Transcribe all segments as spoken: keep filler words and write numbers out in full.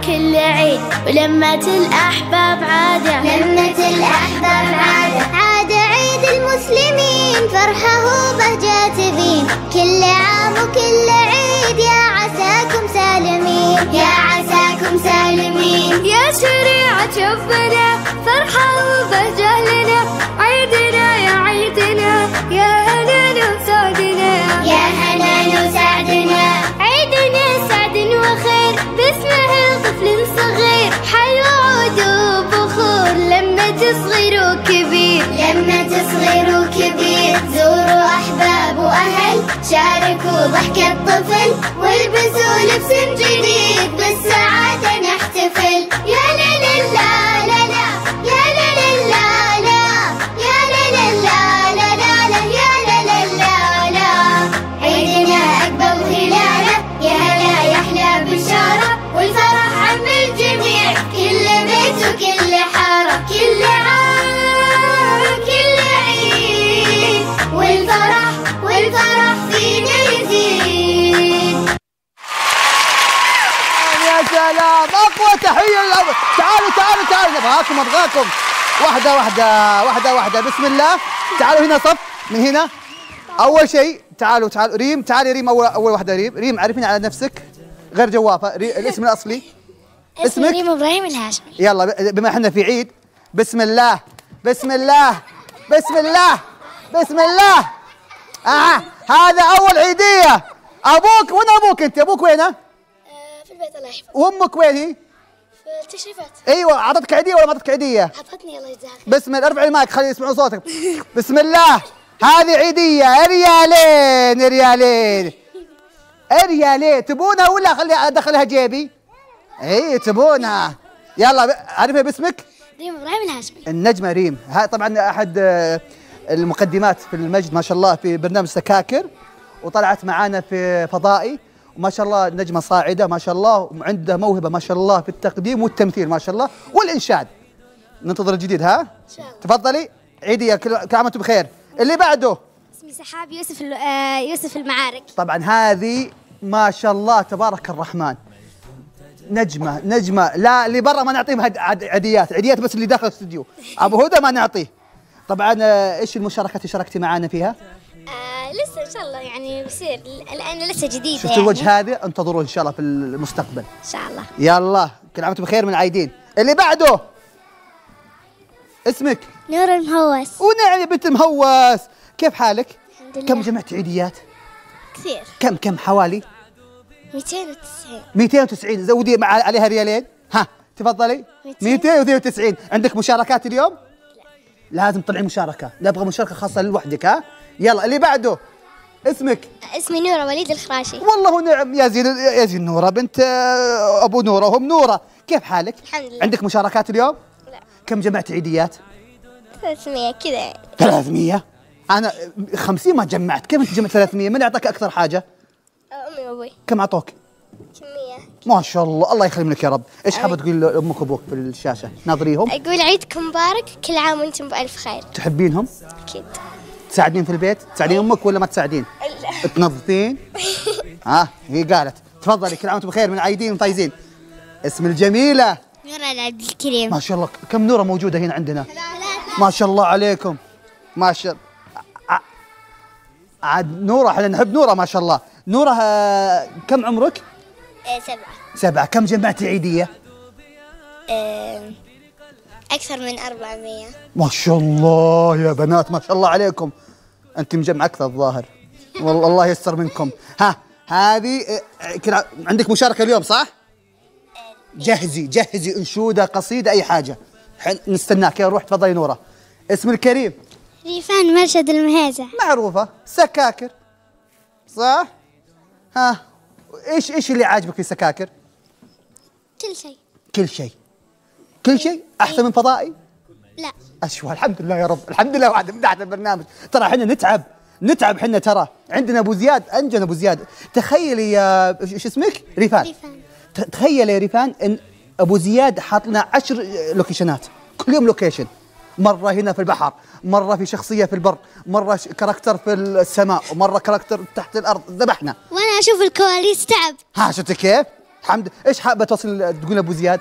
كل عيد ولمة الأحباب عادة، لمة الأحباب عادة، عاد عيد المسلمين فرحه وبهجة تبين، كل عام وكل عيد يا عساكم سالمين، يا عساكم سالمين، يا شريعة شوفنا فرحة وبهجة لنا، عيدنا يا عيدنا يا هنان وسعدنا، يا هنان وسعدنا، عيدنا سعد وخير باسمه طفل صغير، حي وعود وبخور لمة صغير وكبير، لمة صغير وكبير، زوروا أحباب وأهل، شاركوا ضحكة الطفل والبسوا لبس جديد بالسعادة نحتفل، يا لا لا لا لا تحية. تعالوا تعالوا تعالوا ابغاكم ابغاكم واحدة واحدة واحدة واحدة بسم الله. تعالوا هنا صف من هنا. أول شيء تعالوا تعالوا ريم، تعالي ريم أول أول واحدة ريم، ريم عرفيني على نفسك غير جوافة، الاسم الأصلي اسمك؟ ريم إبراهيم الهاشمي. يلا بما احنا في عيد بسم الله بسم الله بسم الله بسم الله. آه هذا أول عيدية. أبوك وين أبوك أنت؟ أبوك وينه؟ في البيت الله يحفظه. وأمك وين هي؟ التشريفات. ايوه اعطتك عيديه ولا ما اعطتك عيديه؟ اعطتني الله يجزاها خير. بسم الله ارفعي المايك خلي يسمعوا صوتك. بسم الله هذه عيديه ريالين ريالين ريالين. تبونها ولا خلي ادخلها جيبي؟ اي تبونها. يلا عارفها باسمك؟ ريم ابراهيم الهاشمي. النجمه ريم هاي طبعا احد المقدمات في المجد ما شاء الله في برنامج سكاكر، وطلعت معانا في فضائي ما شاء الله، نجمة صاعدة ما شاء الله، وعندها موهبة ما شاء الله في التقديم والتمثيل ما شاء الله والإنشاد. ننتظر الجديد ها؟ إن شاء الله. تفضلي عيدية كل عام وأنتم بخير. اللي بعده اسمي سحاب يوسف يوسف المعارك. طبعا هذه ما شاء الله تبارك الرحمن نجمة نجمة، لا اللي برا ما نعطيهم عيديات، عيديات بس اللي داخل الاستوديو. أبو هدى ما نعطيه. طبعا إيش المشاركة اللي شاركتي معانا فيها؟ آه لسه ان شاء الله يعني بصير الان لسه جديده. شفتوا يعني الوجه هذا؟ انتظروه ان شاء الله في المستقبل ان شاء الله. يلا كل عام وانتم بخير من العايدين. اللي بعده اسمك؟ نور المهوس. ونعم يا بنت المهوس كيف حالك؟ الحمد لله. كم جمعت عيديات؟ كثير. كم كم حوالي؟ مئتين وتسعين. مئتين وتسعين زودي مع عليها ريالين. ها تفضلي مئتين وتسعين. عندك مشاركات اليوم؟ لا لازم تطلعي مشاركه، نبغى مشاركه خاصه لوحدك ها؟ يلا اللي بعده اسمك؟ اسمي نورة وليد الخراشي. والله نعم يا زين يا زين نورة بنت ابو نورة وهم نورة، كيف حالك؟ الحمد لله. عندك مشاركات اليوم؟ لا. كم جمعت عيديات؟ ثلاثمئة كذا. ثلاثمئة؟ انا خمسين ما جمعت، كيف انت جمعت ثلاثمئة؟ من اعطاك اكثر حاجة؟ امي وابوي. كم اعطوك؟ كمية. ما شاء الله الله يخليهم لك يا رب. ايش حابة تقول لامك وابوك في الشاشة؟ ناظريهم؟ اقول عيدكم مبارك، كل عام وانتم بألف خير. تحبينهم؟ اكيد. تساعدين في البيت؟ تساعدين امك ولا ما تساعدين؟ لا. تنظفين؟ ها هي قالت. تفضلي كل عام وانتم بخير من عايدين وفايزين. اسم الجميلة؟ نورا العبدالكريم. ما شاء الله كم نورة موجودة هنا عندنا. ما شاء الله عليكم. ما شاء الله. عاد نورة احنا نحب نورة ما شاء الله. نورة كم عمرك؟ سبعة. سبعة، كم جمعتي عيدية؟ أه... أكثر من أربعمئة. ما شاء الله يا بنات ما شاء الله عليكم. أنت مجمع أكثر الظاهر. والله الله يستر منكم. ها هذه عندك مشاركة اليوم صح؟ جهزي جهزي أنشودة قصيدة أي حاجة. نستناك يا روح. تفضلي نورة. اسم الكريم؟ ريفان مرشد المهازع. معروفة سكاكر صح؟ ها إيش إيش اللي عاجبك في سكاكر؟ كل شيء. كل شيء. كل شيء احسن من فضائي؟ لا اشوى. الحمد لله يا رب الحمد لله. وعد مدحت البرنامج ترى احنا نتعب نتعب احنا ترى. عندنا ابو زياد انجن ابو زياد. تخيلي يا شو اسمك؟ ريفان. ريفان تخيلي يا ريفان ان ابو زياد حاط لنا عشر لوكيشنات كل يوم لوكيشن، مره هنا في البحر، مره في شخصيه في البر، مره كاركتر في السماء، ومره كاركتر تحت الارض. ذبحنا وانا اشوف الكواليس تعب. ها شفتي كيف؟ الحمد لله. ايش حابه توصل تقول ابو زياد؟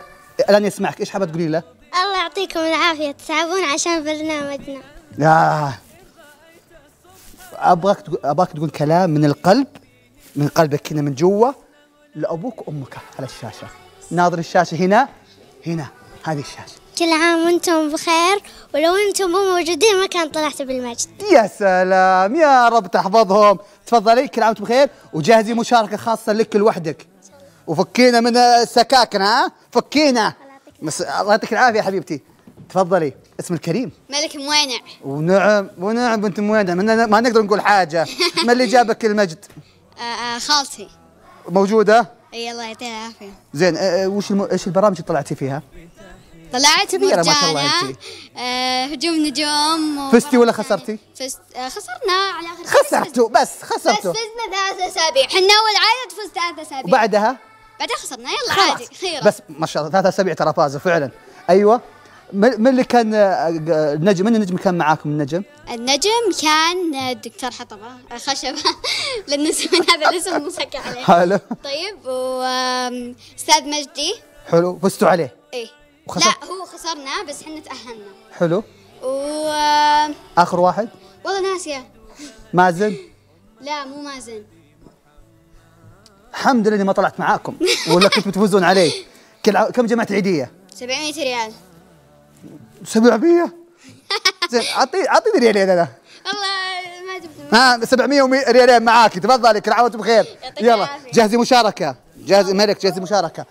الان يسمعك، ايش حابه تقولي له؟ الله يعطيكم العافيه، تتعبون عشان برنامجنا. آه. ابغاك تقول، ابغاك تقول كلام من القلب، من قلبك كذا من جوا، لابوك وامك على الشاشه، ناظر الشاشه هنا هنا، هذه الشاشه. كل عام وانتم بخير، ولو انتم مو موجودين ما كان طلعت بالمجد. يا سلام، يا رب تحفظهم. تفضلي، كل عام وانتم بخير، وجهزي مشاركه خاصه لك لوحدك، وفكينا من سكاكنا. ها، فكينا. الله يعطيك العافيه يا حبيبتي. تفضلي. اسم الكريم؟ ملك موينع. ونعم ونعم بنت موينع، ما نقدر نقول حاجه. ما اللي جابك المجد؟ خالتي موجوده؟ اي الله يعطيها العافيه. زين، وش ايش البرامج اللي طلعتي فيها؟ طلعت مرجانة، آه، هجوم نجوم. فزتي ولا خسرتي؟ فزت، آه، خسرنا على اخر. خسرتوا بس، خسرتوا بس. فزنا ثلاث اسابيع، احنا اول عدد فزت ثلاث اسابيع. وبعدها؟ بعدها خسرنا، يلا عادي خير. بس ما شاء الله ثلاث اسابيع ترى فازوا فعلا. ايوه، من اللي كان النجم؟ من النجم كان معاكم النجم؟ النجم كان الدكتور حطبه خشبه، لانه هذا الاسم مسك عليه. حلو. طيب، واستاذ مجدي. حلو، فزتوا عليه؟ ايه. لا، هو خسرنا بس احنا تأهلنا. حلو. و اخر واحد؟ والله ناسيه. مازن؟ لا، مو مازن. الحمد لله اني ما طلعت معاكم، ولا كنت بتفوزون علي. كم جمعت عيديه؟ سبعمية ريال. سبعمية؟ زين، اعطيني اعطيني ريالين انا. والله ما جبت. ها، سبعمية ريالين معاكي، تفضلي. كل عام وانتم بخير. يلا جهزي مشاركه، جهزي ملك، جهزي مشاركه.